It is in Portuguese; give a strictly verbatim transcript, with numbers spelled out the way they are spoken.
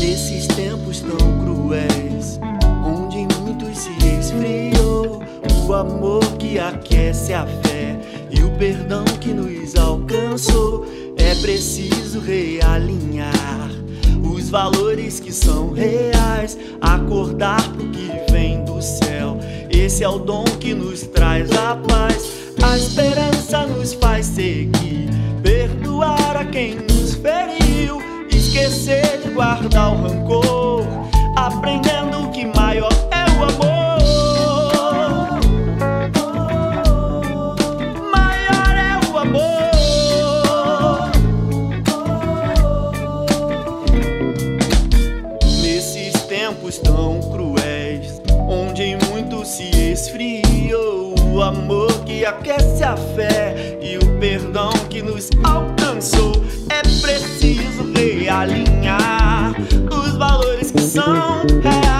Nesses tempos tão cruéis, onde em muitos se esfriou o amor que aquece a fé e o perdão que nos alcançou, é preciso realinhar os valores que são reais, acordar pro que vem do céu. Esse é o dom que nos traz a paz. A esperança nos faz seguir, perdoar a quem nos feriu, esquecer de guardar o rancor, aprendendo que maior é o amor. Maior é o amor. Nesses tempos tão cruéis, onde em muito se esfriou o amor que aquece a fé e o perdão que nos alcançou, é preciso realinhar os valores que são reais.